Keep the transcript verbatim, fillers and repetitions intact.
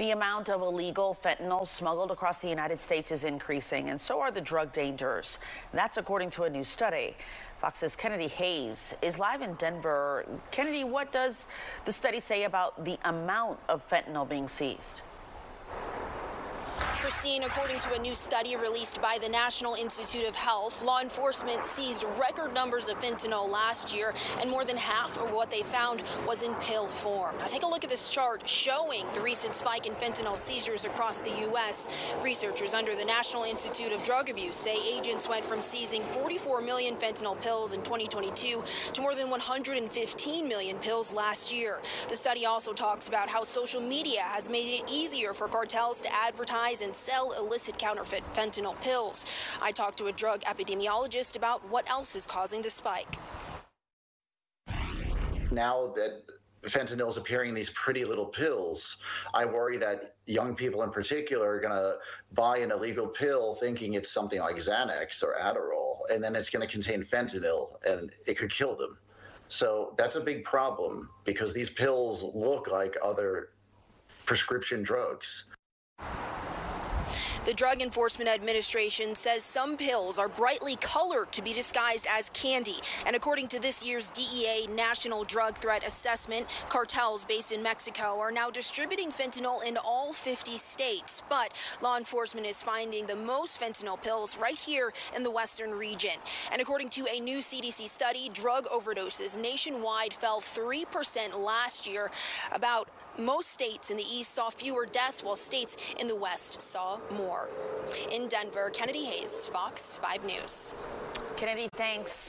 The amount of illegal fentanyl smuggled across the United States is increasing, and so are the drug dangers. That's according to a new study. Fox's Kennedy Hayes is live in Denver. Kennedy, what does the study say about the amount of fentanyl being seized? Christine, according to a new study released by the National Institute of Health, law enforcement seized record numbers of fentanyl last year, and more than half of what they found was in pill form. Now, take a look at this chart showing the recent spike in fentanyl seizures across the U S Researchers under the National Institute of Drug Abuse say agents went from seizing forty-four million fentanyl pills in twenty twenty-two to more than one hundred fifteen million pills last year. The study also talks about how social media has made it easier for cartels to advertise and sell illicit counterfeit fentanyl pills. I talked to a drug epidemiologist about what else is causing the spike. Now that fentanyl is appearing in these pretty little pills, I worry that young people in particular are going to buy an illegal pill thinking it's something like Xanax or Adderall, and then it's going to contain fentanyl and it could kill them. So that's a big problem because these pills look like other prescription drugs. The Drug Enforcement Administration says some pills are brightly colored to be disguised as candy. And according to this year's D E A National Drug Threat Assessment, cartels based in Mexico are now distributing fentanyl in all fifty states. But law enforcement is finding the most fentanyl pills right here in the western region. And according to a new C D C study, drug overdoses nationwide fell three percent last year. About most states in the east saw fewer deaths, while states in the west saw more. In Denver, Kennedy Hayes, Fox five News. Kennedy, thanks.